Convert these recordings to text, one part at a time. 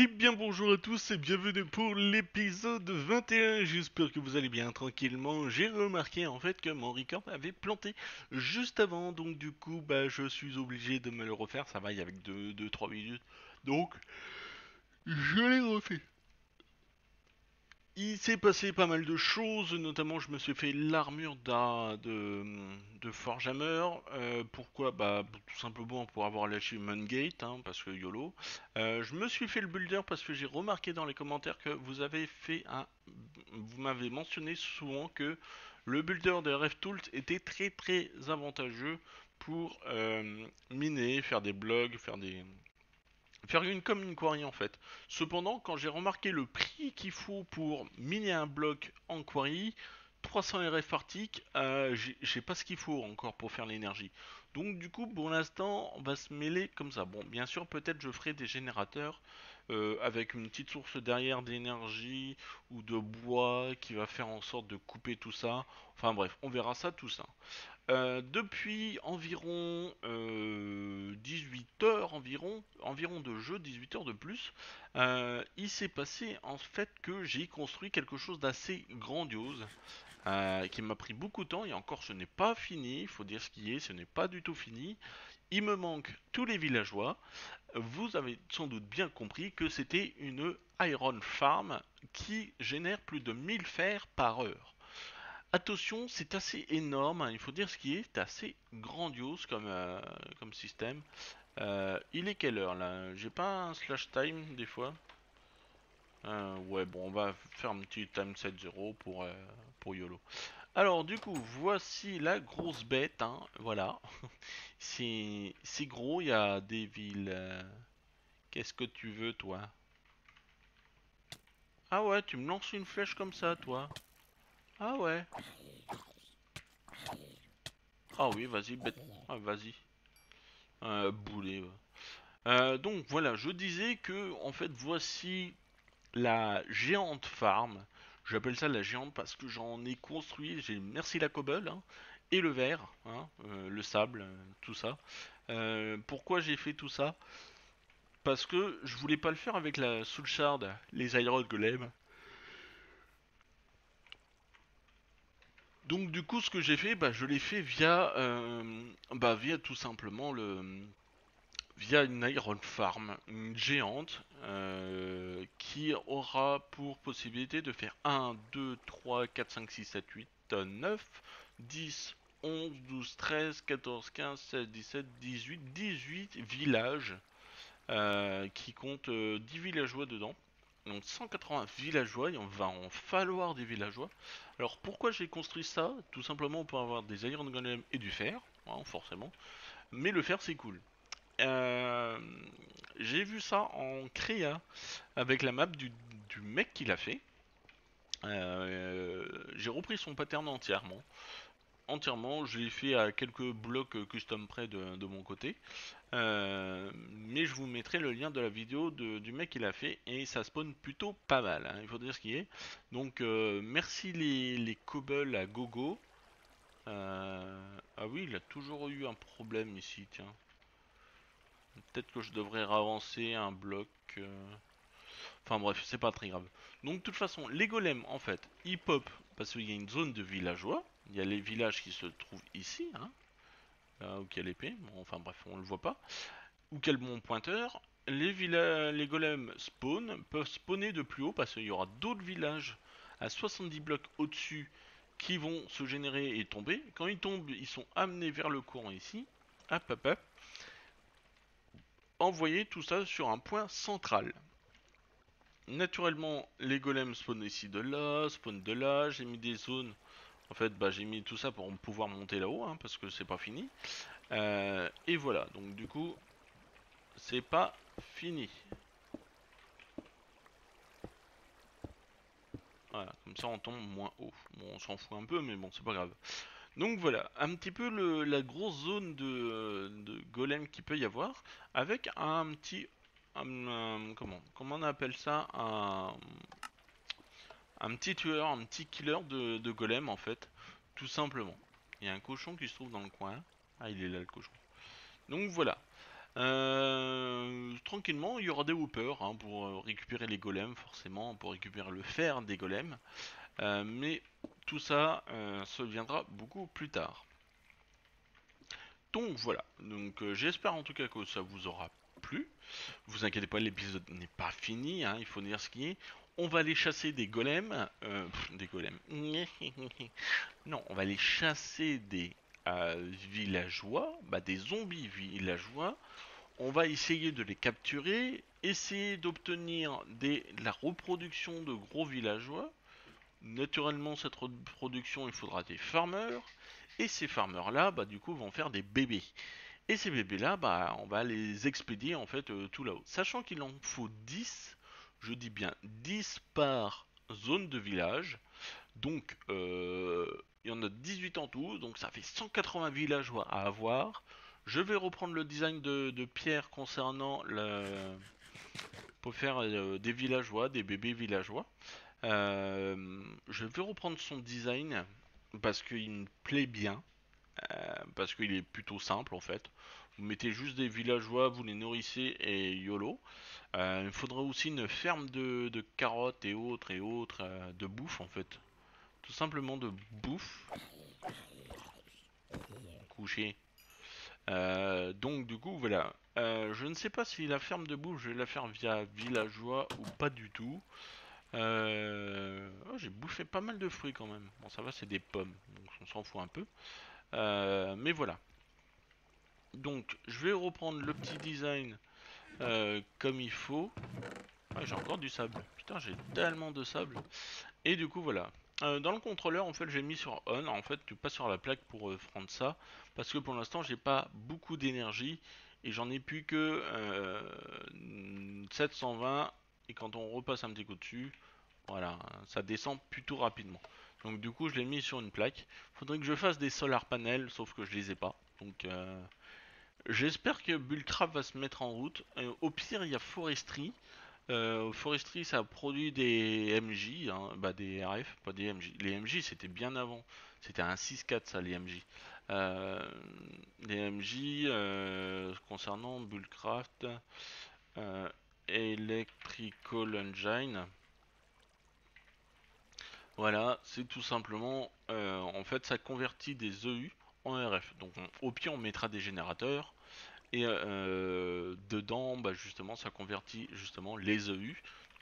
Et bien bonjour à tous et bienvenue pour l'épisode 21, j'espère que vous allez bien tranquillement. J'ai remarqué en fait que mon record avait planté juste avant, donc du coup je suis obligé de me le refaire, ça va, il y a avec 2-3 minutes, donc je l'ai refait. Il s'est passé pas mal de choses, notamment je me suis fait l'armure de Forge Hammer. Pourquoi? Tout simplement pour avoir lâché Mangate, hein, parce que YOLO. Je me suis fait le builder parce que j'ai remarqué dans les commentaires que vous avez fait un... Vous m'avez mentionné souvent que le builder de RefTools était très avantageux pour miner, faire des blogs, faire comme une quarry en fait. Cependant, quand j'ai remarqué le prix qu'il faut pour miner un bloc en quarry, 300 RF arctique, j'ai pas ce qu'il faut encore pour faire l'énergie. Donc du coup, pour l'instant, on va se mêler comme ça. Bon, bien sûr, peut-être je ferai des générateurs avec une petite source derrière d'énergie ou de bois qui va faire en sorte de couper tout ça. Enfin bref, on verra ça, tout ça. Depuis environ 18 heures environ de jeu, 18 heures de plus, il s'est passé en fait que j'ai construit quelque chose d'assez grandiose qui m'a pris beaucoup de temps, et encore ce n'est pas fini, il faut dire ce qui est, ce n'est pas du tout fini. Il me manque tous les villageois. Vous avez sans doute bien compris que c'était une iron farm qui génère plus de 1000 fers par heure. Attention, c'est assez énorme, hein, il faut dire ce qui est assez grandiose comme système. Il est quelle heure là? J'ai pas un slash time des fois. Ouais, bon, on va faire un petit time 7-0 pour YOLO. Alors du coup, voici la grosse bête, hein, voilà. C'est gros, il y a des villes... Qu'est-ce que tu veux toi? Ah ouais, tu me lances une flèche comme ça toi? Ah ouais. Ah oui, vas-y, bête. Ah, vas-y. Boulet. Ouais. Donc voilà, je disais que en fait voici la géante farm. J'appelle ça la géante parce que j'en ai construit. J'ai merci la cobble, hein, et le verre, hein, le sable, tout ça. Pourquoi j'ai fait tout ça? Parce que je voulais pas le faire avec la soul shard, les iron golem. Donc du coup, ce que j'ai fait, je l'ai fait via, via tout simplement via une iron farm, une géante, qui aura pour possibilité de faire 1, 2, 3, 4, 5, 6, 7, 8, 9, 10, 11, 12, 13, 14, 15, 16, 17, 18, 18 villages, qui comptent 10 villageois dedans. Donc 180 villageois, il va en falloir des villageois. Alors pourquoi j'ai construit ça? Tout simplement pour avoir des iron golem et du fer, hein, forcément. Mais le fer c'est cool. J'ai vu ça en créa avec la map du mec qui l'a fait. J'ai repris son pattern entièrement. Je l'ai fait à quelques blocs custom près de mon côté, mais je vous mettrai le lien de la vidéo du mec qui l'a fait, et ça spawn plutôt pas mal, hein, il faut dire ce qui est. Donc merci les cobbles à gogo. Ah oui, il a toujours eu un problème ici, tiens, peut-être que je devrais avancer un bloc. Enfin bref, c'est pas très grave. Donc de toute façon, les golems en fait ils pop parce qu'il y a une zone de villageois. Il y a les villages qui se trouvent ici, hein, là où il y a l'épée, bon, enfin bref, on le voit pas. Ou quel bon pointeur. Les golems spawn, peuvent spawner de plus haut parce qu'il y aura d'autres villages à 70 blocs au-dessus qui vont se générer et tomber. Quand ils tombent, ils sont amenés vers le courant ici. Hop, hop, hop. Envoyer tout ça sur un point central. Naturellement, les golems spawnent ici de là, spawnent de là. J'ai mis des zones... En fait, j'ai mis tout ça pour pouvoir monter là-haut, hein, parce que c'est pas fini. Et voilà, donc du coup, c'est pas fini. Voilà, comme ça on tombe moins haut. Bon, on s'en fout un peu, mais bon, c'est pas grave. Donc voilà, un petit peu la grosse zone de golem qu'il peut y avoir, avec un petit... comment on appelle ça? Un petit tueur, un petit killer de golem en fait, tout simplement. Il y a un cochon qui se trouve dans le coin. Ah, il est là le cochon. Donc voilà. Tranquillement, il y aura des whoppers hein, pour récupérer les golems, forcément, pour récupérer le fer des golems. Mais tout ça, se viendra beaucoup plus tard. Donc voilà, donc j'espère en tout cas que ça vous aura plu. Vous inquiétez pas, l'épisode n'est pas fini, hein, il faut dire ce qui est. On va aller chasser des golems, non, on va aller chasser des villageois, des zombies villageois. On va essayer de les capturer, essayer d'obtenir la reproduction de gros villageois. Naturellement, cette reproduction, il faudra des farmers. Et ces farmers-là, du coup, vont faire des bébés. Et ces bébés-là, on va les expédier, en fait, tout là-haut. Sachant qu'il en faut 10, je dis bien 10 par zone de village. Donc, il y en a 18 en tout, donc ça fait 180 villageois à avoir. Je vais reprendre le design de Pierre concernant pour faire des villageois, des bébés villageois. Je vais reprendre son design parce qu'il me plaît bien, parce qu'il est plutôt simple en fait. Vous mettez juste des villageois, vous les nourrissez et YOLO. Il faudra aussi une ferme de carottes et autres de bouffe en fait. Tout simplement de bouffe. Couché. Donc du coup voilà. Je ne sais pas si la ferme de bouffe je vais la faire via villageois ou pas du tout. Oh, j'ai bouffé pas mal de fruits quand même. Bon ça va, c'est des pommes, donc on s'en fout un peu. Mais voilà. Donc je vais reprendre le petit design comme il faut. Ah, j'ai encore du sable. Putain, j'ai tellement de sable. Et du coup voilà. Dans le contrôleur en fait j'ai mis sur on. En fait tu passes sur la plaque pour prendre ça. Parce que pour l'instant j'ai pas beaucoup d'énergie. Et j'en ai plus que 720. Et quand on repasse un petit coup dessus, voilà, ça descend plutôt rapidement. Donc du coup je l'ai mis sur une plaque. Faudrait que je fasse des solar panels, sauf que je les ai pas. Donc j'espère que Bullcraft va se mettre en route. Au pire il y a Forestry. Forestry ça produit des MJ, hein, des RF, pas des MJ. Les MJ c'était bien avant. C'était un 6-4 ça les MJ. Les MJ concernant Bullcraft. Electrical Engine. Voilà, c'est tout simplement en fait ça convertit des EU en RF. Donc au pire on mettra des générateurs et dedans justement ça convertit justement les EU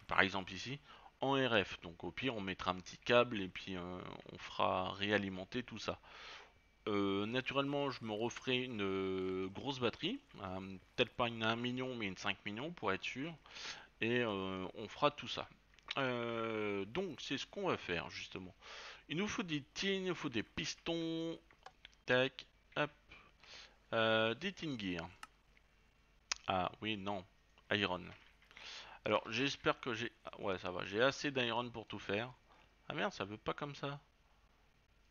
par exemple ici en RF. Donc au pire on mettra un petit câble et puis on fera réalimenter tout ça. Naturellement je me referai une grosse batterie, peut-être pas une 1 million mais une 5 millions pour être sûr, et on fera tout ça. Donc c'est ce qu'on va faire justement. Il nous faut des tines, il nous faut des pistons, tac, hop, des tin gear. Ah oui non, iron. Alors j'espère que j'ai... Ouais ça va, j'ai assez d'iron pour tout faire. Ah merde ça veut pas comme ça.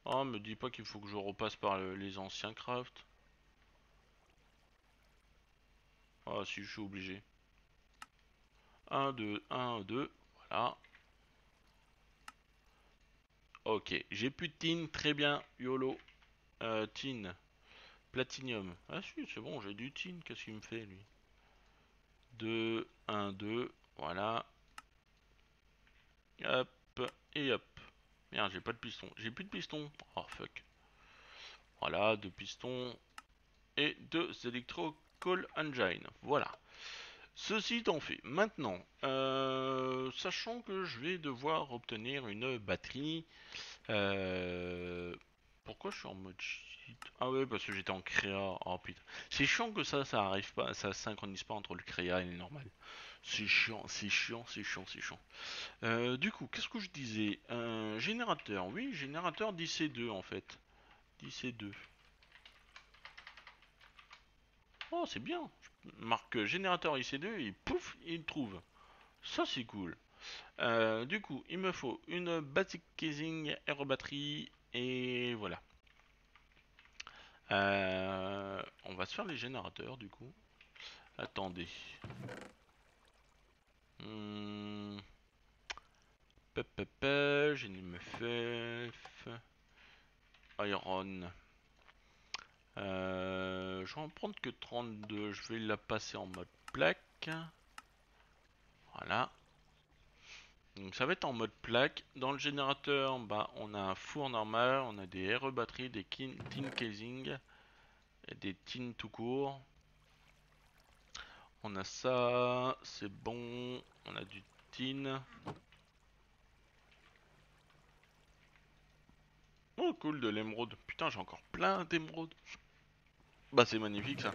Oh, me dis pas qu'il faut que je repasse par les anciens crafts. Ah, si, je suis obligé. 1, 2, 1, 2. Voilà. Ok, j'ai plus de tin. Très bien, YOLO. Tin. Platinium. Ah, si, c'est bon, j'ai du tin. Qu'est-ce qu'il me fait, lui? 2, 1, 2. Voilà. Hop, et hop. Merde, j'ai pas de piston. J'ai plus de piston. Oh fuck. Voilà, 2 pistons et 2 Electrical Engine. Voilà. Ceci étant fait. Maintenant, sachant que je vais devoir obtenir une batterie. Pourquoi je suis en mode cheat? Ah ouais, parce que j'étais en créa. Oh putain. C'est chiant que ça arrive pas, ça synchronise pas entre le créa et le normal. C'est chiant, c'est chiant, c'est chiant, c'est chiant. Du coup, qu'est-ce que je disais? Générateur, oui, générateur d'IC2 en fait. d'IC2. Oh, c'est bien. Je marque générateur IC2 et pouf, il trouve. Ça, c'est cool. Du coup, il me faut une basic casing, aéro batterie et voilà. On va se faire les générateurs du coup. Attendez. J'ai MFF Iron. je vais en prendre que 32, je vais la passer en mode plaque. Voilà. Donc ça va être en mode plaque. Dans le générateur, bah, on a un four normal, on a des RE batteries, des tin casing, et des tin tout court. On a ça, c'est bon, on a du tin. Oh cool, de l'émeraude, putain j'ai encore plein d'émeraudes. Bah c'est magnifique ça.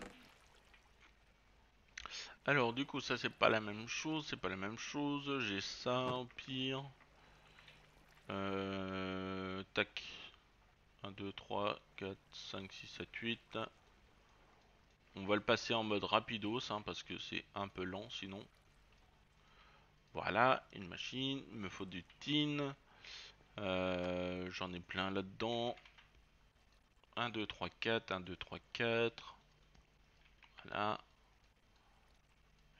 Alors du coup ça c'est pas la même chose, c'est pas la même chose. J'ai ça au pire. Tac. 1, 2, 3, 4, 5, 6, 7, 8. On va le passer en mode rapidos hein, parce que c'est un peu lent sinon. Voilà, une machine, il me faut du tin. J'en ai plein là-dedans. 1, 2, 3, 4, 1, 2, 3, 4. Voilà.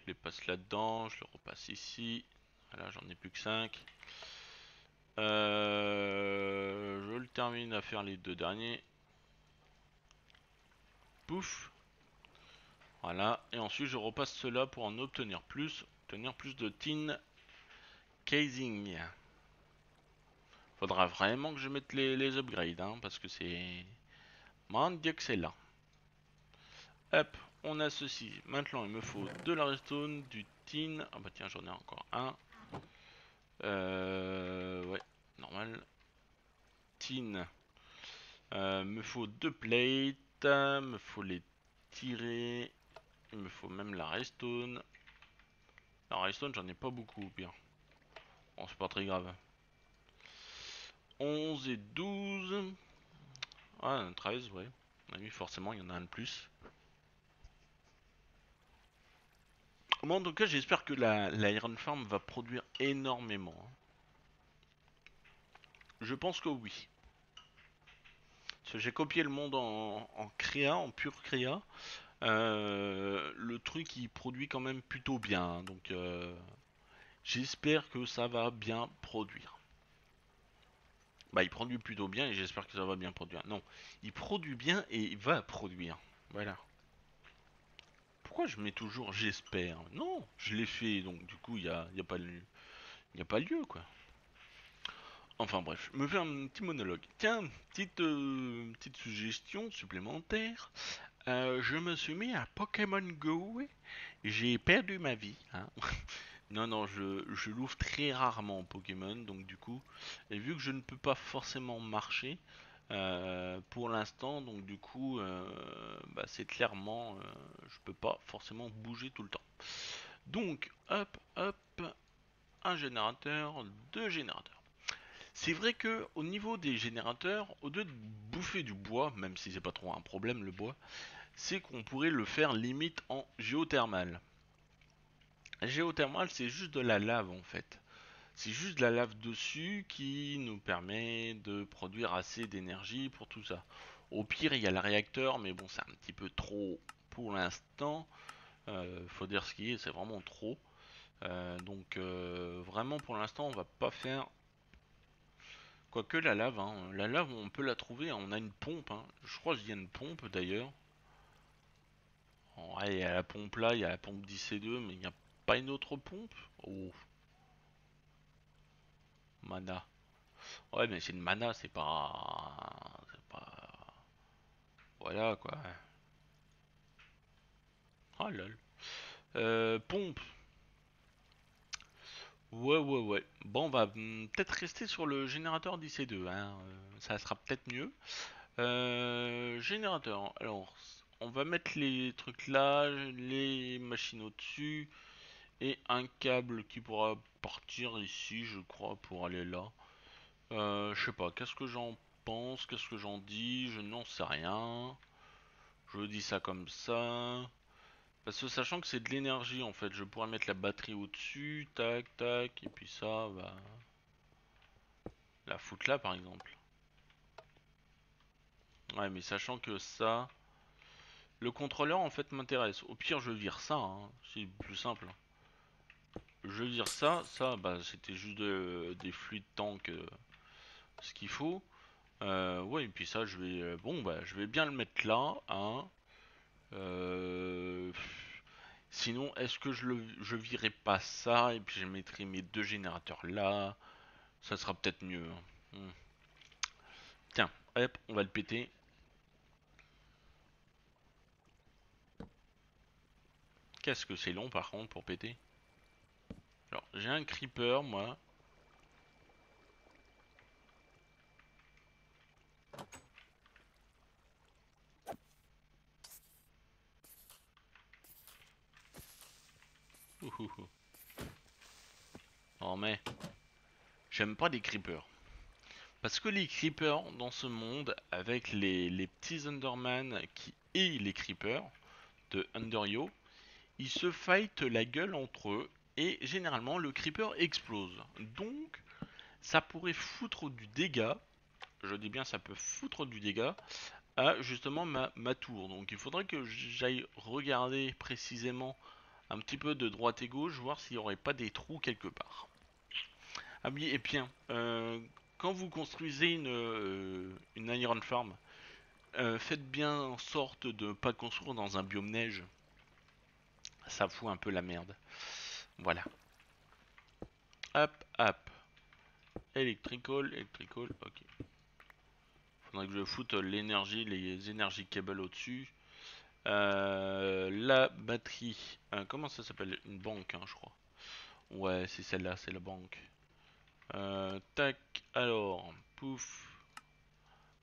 Je les passe là-dedans, je le repasse ici. Voilà, j'en ai plus que 5. Je le termine à faire les deux derniers. Pouf. Voilà, et ensuite je repasse cela pour en obtenir plus de tin casing. Faudra vraiment que je mette les upgrades, hein, parce que c'est... Mon dieu que c'est là. Hop, on a ceci. Maintenant, il me faut de la redstone, du tin. Ah bah tiens, j'en ai encore un. Ouais, normal. Tin. Me faut deux plates. Me faut les tirer. Il me faut même la redstone. La redstone, j'en ai pas beaucoup, bien. Bon, c'est pas très grave. 11 et 12. Ah, 13, ouais. Oui, forcément, il y en a un de plus. Bon, en tout cas, j'espère que la Iron Farm va produire énormément. Je pense que oui. Parce que j'ai copié le monde en créa, en pure créa. Le truc, il produit quand même plutôt bien. Hein, donc, j'espère que ça va bien produire. Bah il produit plutôt bien et j'espère que ça va bien produire. Non, il produit bien et il va produire. Voilà. Pourquoi je mets toujours j'espère? Non, je l'ai fait donc du coup il n'y a pas lieu quoi. Enfin bref, je me fais un petit monologue. Tiens, petite suggestion supplémentaire. Je me suis mis à Pokémon Go. J'ai perdu ma vie. Hein. Non, je l'ouvre très rarement Pokémon, donc du coup, et vu que je ne peux pas forcément marcher pour l'instant, donc du coup, bah, c'est clairement, je peux pas forcément bouger tout le temps. Donc, hop, hop, un générateur, deux générateurs. C'est vrai que au niveau des générateurs, au lieu de bouffer du bois, même si c'est pas trop un problème le bois, c'est qu'on pourrait le faire limite en géothermale. Géothermale, c'est juste de la lave en fait. C'est juste de la lave dessus qui nous permet de produire assez d'énergie pour tout ça. Au pire, il y a le réacteur, mais bon, c'est un petit peu trop pour l'instant. Faut dire ce qui est, c'est vraiment trop. Donc vraiment pour l'instant, on va pas faire... Quoique la lave, hein. La lave, on peut la trouver. On a une pompe, hein. Je crois qu'il y a une pompe d'ailleurs. Ouais, il y a la pompe là, il y a la pompe d'IC2, mais il n'y a pas une autre pompe. Oh. Mana. Ouais, mais c'est une mana, c'est pas... Voilà, quoi. Oh lol. Pompe. Ouais. Bon, on va peut-être rester sur le générateur d'IC2, hein. Ça sera peut-être mieux. Générateur, alors... On va mettre les trucs là, les machines au-dessus, et un câble qui pourra partir ici, je crois, pour aller là. Je sais pas, qu'est-ce que j'en pense, qu'est-ce que j'en dis, je n'en sais rien. Je dis ça comme ça. Parce que sachant que c'est de l'énergie, en fait, je pourrais mettre la batterie au-dessus, tac, tac, et puis ça, bah... La foutre là, par exemple. Ouais, mais sachant que ça... Le contrôleur en fait m'intéresse. Au pire je vire ça, hein. C'est plus simple. Je vire ça, ça bah c'était juste des fluides tank, ce qu'il faut. Ouais et puis ça je vais bien le mettre là, hein. Sinon, est-ce que je virais pas ça et puis je mettrai mes deux générateurs là? Ça sera peut-être mieux. Hein. Tiens, hop, on va le péter. Qu'est-ce que c'est long par contre pour péter? Alors, j'ai un creeper moi. Ouhouhou. Non mais, j'aime pas les creepers. Parce que les creepers dans ce monde, avec les petits Underman qui et les creepers de Underyo, ils se fightent la gueule entre eux et généralement le creeper explose. Donc ça pourrait foutre du dégât, je dis bien ça peut foutre du dégât à justement ma tour. Donc il faudrait que j'aille regarder précisément un petit peu de droite et gauche, voir s'il n'y aurait pas des trous quelque part. Ah oui, et bien, quand vous construisez une iron farm, faites bien en sorte de ne pas construire dans un biome neige. Ça fout un peu la merde. Voilà. Hop, hop. Electrical, electrical, ok. Faudrait que je foute l'énergie, les énergies cable au-dessus. La batterie, comment ça s'appelle? Une banque, hein, je crois. Ouais, c'est celle-là, c'est la banque. Tac, alors, pouf.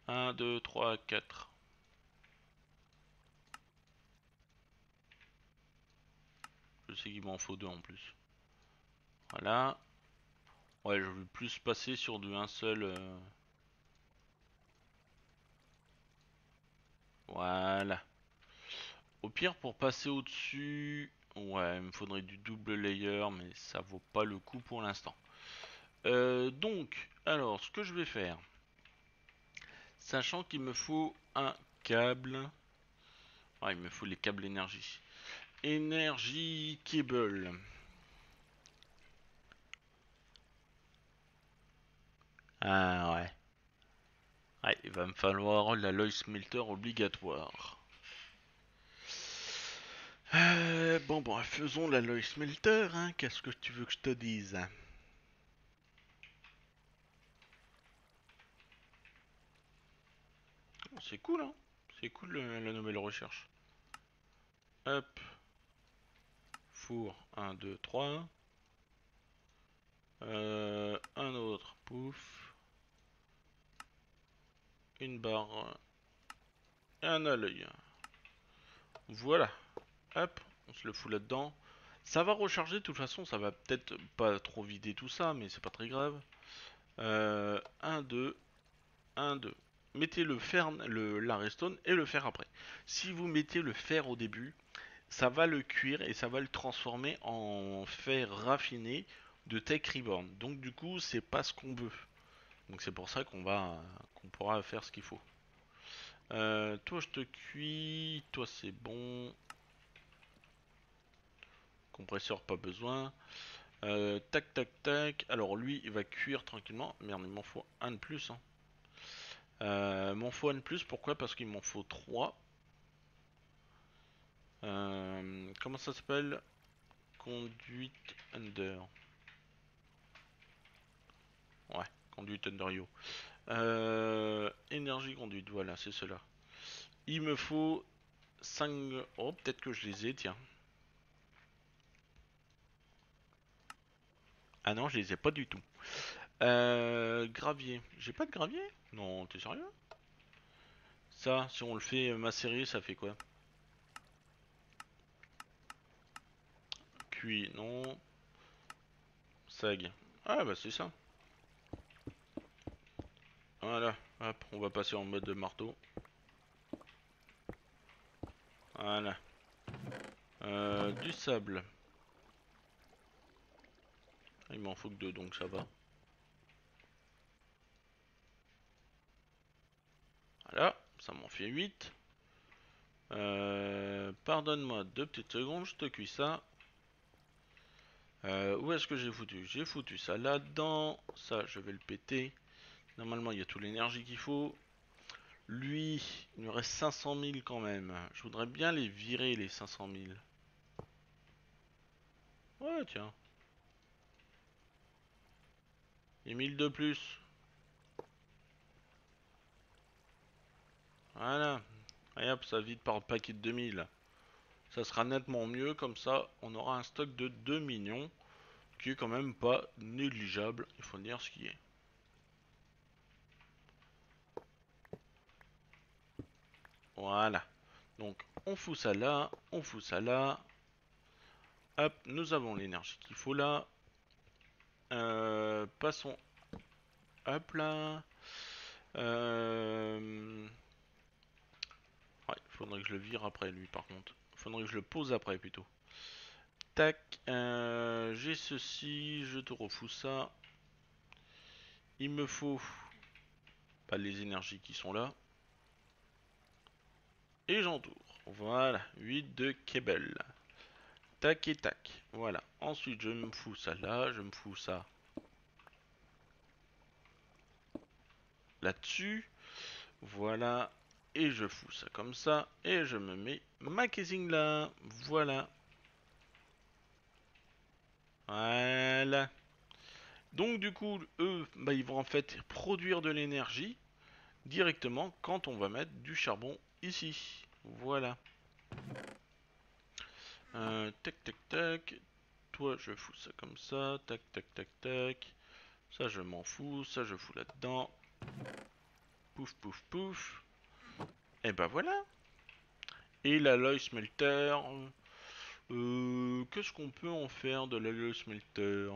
1, 2, 3, 4. Je sais qu'il m'en faut deux en plus. Voilà. Ouais, je vais plus passer sur du un seul. Voilà. Au pire, pour passer au-dessus, ouais, il me faudrait du double layer, mais ça vaut pas le coup pour l'instant. Donc, alors, ce que je vais faire, sachant qu'il me faut un câble, ouais, il me faut les câbles énergie. Énergie cable. Ah ouais. Ouais, il va me falloir l'alloy smelter obligatoire. Bon, bon, faisons l'alloy smelter, hein, qu'est-ce que tu veux que je te dise? Oh, c'est cool, hein? C'est cool la nouvelle recherche. Hop. Four, 1, 2, 3. Un autre, pouf. Une barre. Un alloy. Voilà. Hop, on se le fout là-dedans. Ça va recharger, de toute façon, ça va peut-être pas trop vider tout ça, mais c'est pas très grave. 1, 2, 1, 2. Mettez le fer, la redstone et le fer après. Si vous mettez le fer au début, ça va le cuire et ça va le transformer en fer raffiné de Tech Reborn. Donc du coup, c'est pas ce qu'on veut. Donc c'est pour ça qu'on pourra faire ce qu'il faut. Toi, je te cuis. Toi, c'est bon. Compresseur pas besoin. Tac tac tac. Alors lui il va cuire tranquillement. Merde, il m'en faut un de plus. Hein. M'en faut un de plus, pourquoi? Parce qu'il m'en faut 3. Comment ça s'appelle? Conduite under. Ouais, conduite under yo. Énergie conduite, voilà, c'est cela. Il me faut 5. Oh, peut-être que je les ai, tiens. Ah non, je les ai pas du tout. Gravier. J'ai pas de gravier? Non, t'es sérieux? Ça, si on le fait macérer, ça fait quoi? Cuit, non. Sag. Ah bah c'est ça. Voilà. Hop, on va passer en mode de marteau. Voilà. Du sable. Il m'en faut que 2, donc ça va. Voilà, ça m'en fait 8. Pardonne-moi 2 petites secondes, je te cuis ça. Où est-ce que j'ai foutu? J'ai foutu ça là-dedans. Ça, je vais le péter. Normalement, il y a toute l'énergie qu'il faut. Lui, il me reste 500 000 quand même. Je voudrais bien les virer, les 500 000. Ouais, tiens. Et 1000 de plus. Voilà. Et hop, ça vide par le paquet de 2000. Ça sera nettement mieux, comme ça, on aura un stock de 2 millions. Qui est quand même pas négligeable, il faut dire ce qui est. Voilà. Donc, on fout ça là, on fout ça là. Hop, nous avons l'énergie qu'il faut là. Passons. Hop là. Ouais, faudrait que je le vire après lui par contre. Faudrait que je le pose après plutôt. Tac. J'ai ceci, je te refous ça. Il me faut pas les énergies qui sont là. Et j'entoure. Voilà, 8 de cable. Tac et tac. Voilà. Ensuite, je me fous ça là, je me fous ça là-dessus. Voilà. Et je fous ça comme ça. Et je me mets ma casing là. Voilà. Voilà. Donc du coup, eux, bah, ils vont en fait produire de l'énergie directement quand on va mettre du charbon ici. Voilà. Tac, tac, tac. Toi, je fous ça comme ça. Tac, tac, tac, tac. Ça, je m'en fous. Ça, je fous là-dedans. Pouf, pouf, pouf. Et bah voilà. Et l'alloy smelter... qu'est-ce qu'on peut en faire de l'alloy smelter?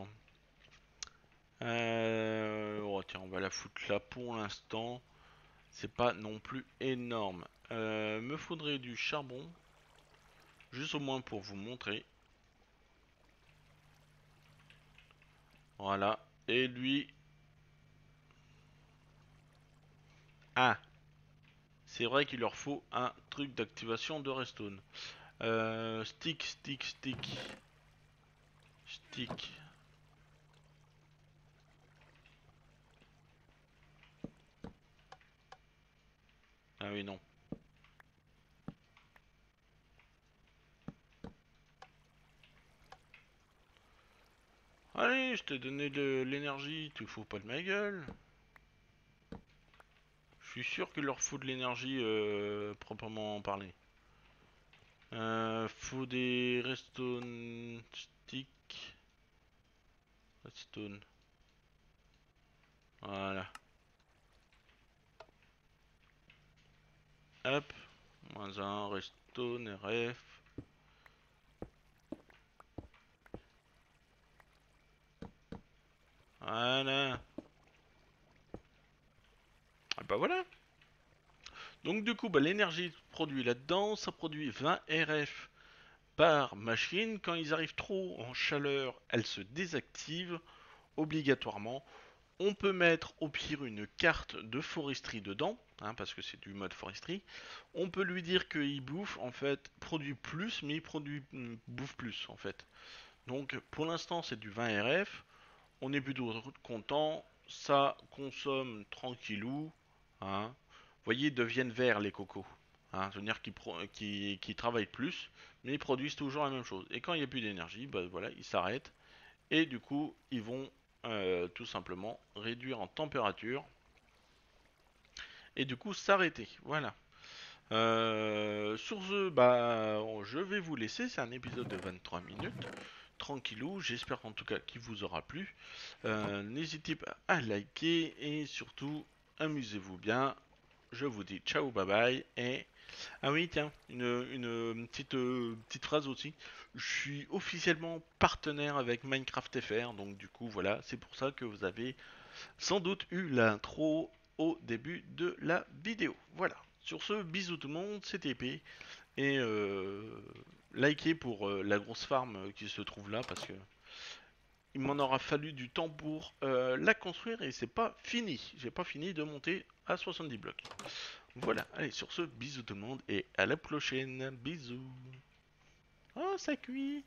Oh, tiens, on va la foutre là pour l'instant. C'est pas non plus énorme. Me faudrait du charbon. Juste au moins pour vous montrer. Voilà. Et lui... Ah! C'est vrai qu'il leur faut un truc d'activation de redstone. Stick. Ah oui, non. Allez, je t'ai donné de l'énergie, tu fous pas de ma gueule. Je suis sûr qu'il leur faut de l'énergie proprement parler. Faut des redstone stick. Redstone. Voilà. Hop. Moins un, redstone, RF. Voilà. Ah bah voilà. Donc du coup, bah, l'énergie produite là-dedans, ça produit 20 RF par machine. Quand ils arrivent trop en chaleur, elles se désactivent obligatoirement. On peut mettre au pire une carte de foresterie dedans, hein, parce que c'est du mode foresterie. On peut lui dire qu'il bouffe, en fait, produit plus, mais il produit, bouffe plus, en fait. Donc pour l'instant, c'est du 20 RF. On est plutôt content. Ça consomme tranquillou. Hein. Vous voyez, ils deviennent verts les cocos. Hein, c'est-à-dire qu'ils travaillent plus, mais ils produisent toujours la même chose. Et quand il n'y a plus d'énergie, bah, voilà, ils s'arrêtent. Et du coup, ils vont tout simplement réduire en température. Et du coup, s'arrêter. Voilà. Sur ce, bah, je vais vous laisser. C'est un épisode de 23 minutes. Tranquillou, j'espère en tout cas qu'il vous aura plu. N'hésitez pas à liker et surtout amusez-vous bien. Je vous dis ciao, bye bye. Et ah oui, tiens, une petite phrase aussi. Je suis officiellement partenaire avec Minecraft FR, donc du coup voilà, c'est pour ça que vous avez sans doute eu l'intro au début de la vidéo. Voilà. Sur ce, bisous tout le monde, c'était épais. Et likez pour la grosse farm qui se trouve là, parce que il m'en aura fallu du temps pour la construire et c'est pas fini. J'ai pas fini de monter à 70 blocs. Voilà, allez, sur ce, bisous tout le monde et à la prochaine. Bisous. Oh, ça cuit.